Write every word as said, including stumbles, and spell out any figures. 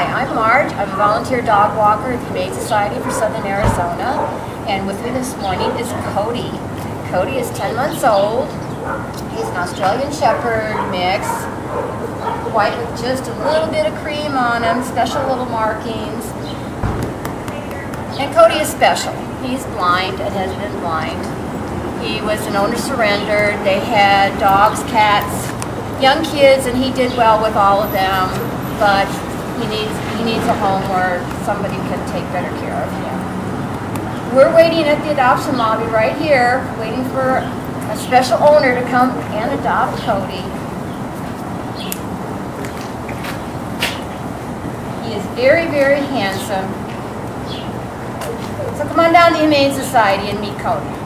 Hi, I'm Marge. I'm a volunteer dog walker at the Humane Society for Southern Arizona. And with me this morning is Cody. Cody is ten months old. He's an Australian Shepherd mix, white with just a little bit of cream on him, special little markings. And Cody is special. He's blind and has been blind. He was an owner surrendered. They had dogs, cats, young kids, and he did well with all of them. But he needs, he needs a home where somebody can take better care of him. We're waiting at the adoption lobby right here, waiting for a special owner to come and adopt Cody. He is very, very handsome. So come on down to the Humane Society and meet Cody.